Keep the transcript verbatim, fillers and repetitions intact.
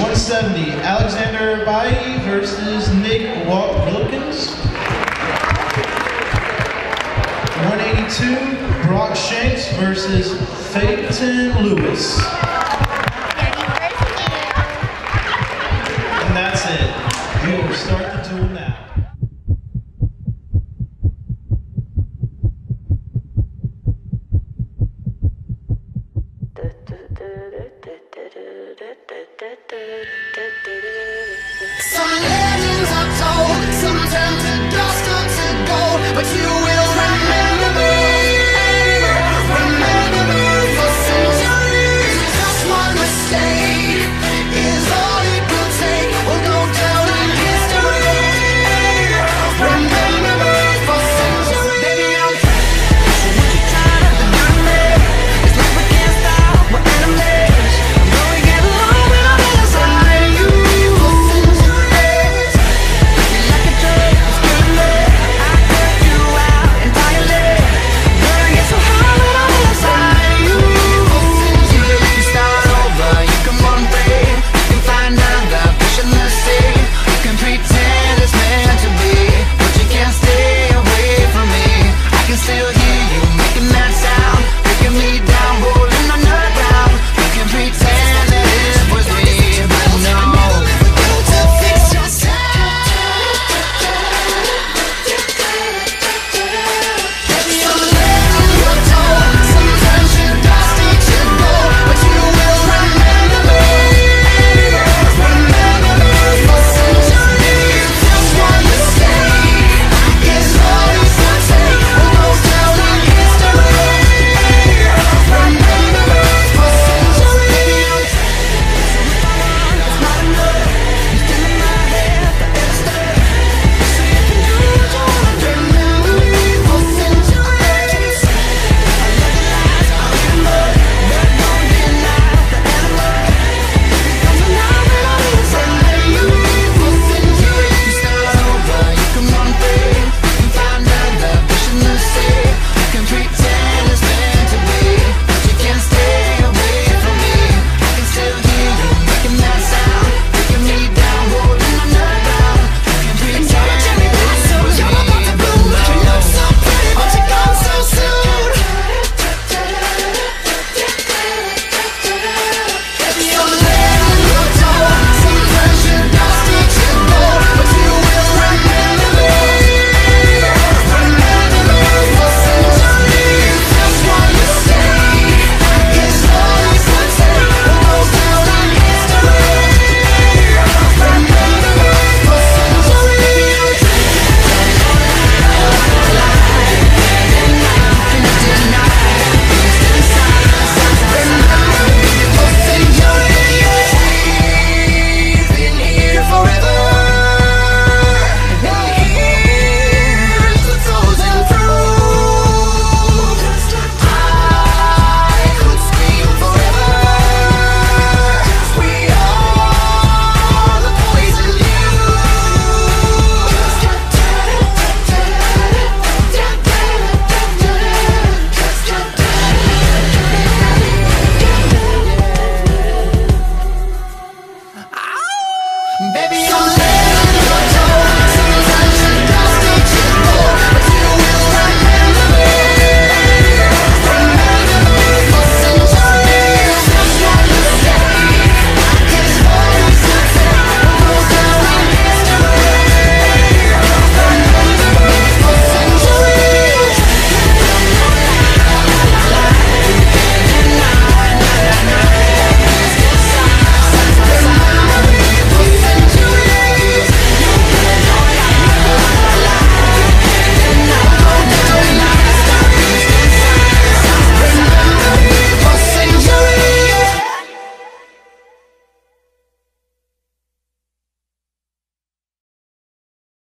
one seventy, Alexander Bailly versus Nick Wilkins. one eighty-two, Brock Shanks versus Phaeton Lewis. And that's it. We will start the duel now. Some legends are told, some turn to dust or to gold, but you will